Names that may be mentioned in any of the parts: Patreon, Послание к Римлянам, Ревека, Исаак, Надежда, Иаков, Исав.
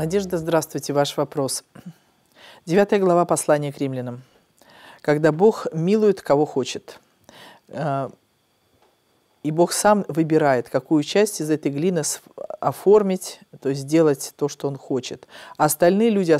Надежда, здравствуйте, ваш вопрос. 9 глава послания к Римлянам. Когда Бог милует, кого хочет. И Бог сам выбирает, какую часть из этой глины оформить, то есть сделать то, что Он хочет. А остальные люди,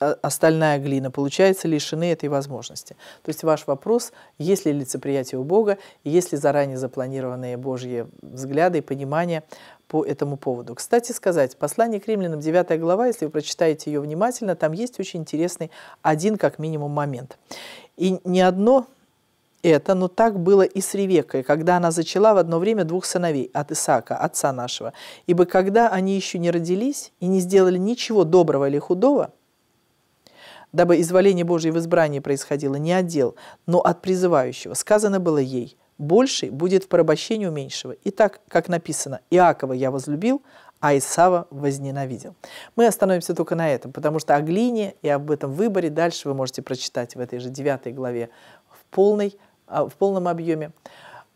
остальная глина, получается, лишены этой возможности. То есть ваш вопрос, есть ли лицеприятие у Бога, есть ли заранее запланированные Божьи взгляды и понимания по этому поводу. Кстати сказать, послание к Римлянам, 9 глава, если вы прочитаете ее внимательно, там есть очень интересный один, как минимум, момент. И не одно... но так было и с Ревекой, когда она зачала в одно время двух сыновей от Исаака, отца нашего. Ибо когда они еще не родились и не сделали ничего доброго или худого, дабы изволение Божие в избрании происходило не от дел, но от призывающего, сказано было ей: «Больший будет в порабощении у меньшего». И так, как написано: «Иакова я возлюбил, а Исава возненавидел». Мы остановимся только на этом, потому что о глине и об этом выборе дальше вы можете прочитать в этой же 9 главе в полном объеме.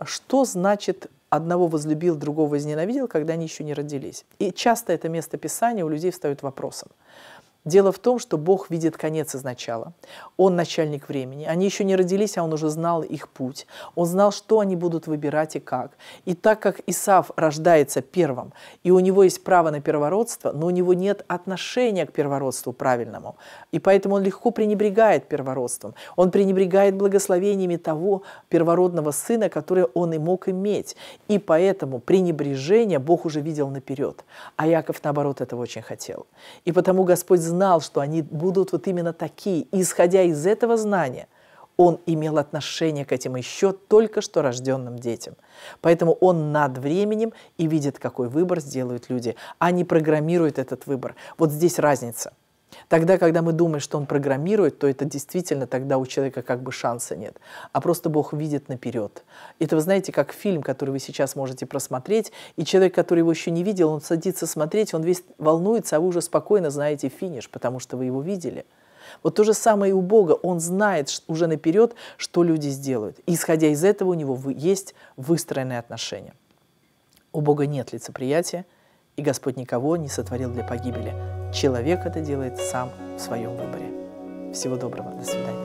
Что значит «одного возлюбил, другого возненавидел», когда они еще не родились? И часто это место Писания у людей встает вопросом. Дело в том, что Бог видит конец изначала. Он начальник времени. Они еще не родились, а Он уже знал их путь. Он знал, что они будут выбирать и как. И так как Исав рождается первым, и у него есть право на первородство, но у него нет отношения к первородству правильному. И поэтому он легко пренебрегает первородством. Он пренебрегает благословениями того первородного сына, который он и мог иметь. И поэтому пренебрежение Бог уже видел наперед. А Иаков, наоборот, этого очень хотел. И потому Господь знал, что они будут вот именно такие. И, исходя из этого знания, Он имел отношение к этим еще только что рожденным детям. Поэтому Он над временем и видит, какой выбор сделают люди, а не программирует этот выбор. Вот здесь разница. Тогда, когда мы думаем, что Он программирует, то это действительно тогда у человека как бы шанса нет. А просто Бог видит наперед. Это, вы знаете, как фильм, который вы сейчас можете просмотреть, и человек, который его еще не видел, он садится смотреть, он весь волнуется, а вы уже спокойно знаете финиш, потому что вы его видели. Вот то же самое и у Бога. Он знает уже наперед, что люди сделают. И, исходя из этого, у Него есть выстроенные отношения. У Бога нет лицеприятия, и Господь никого не сотворил для погибели. Человек это делает сам в своем выборе. Всего доброго. До свидания.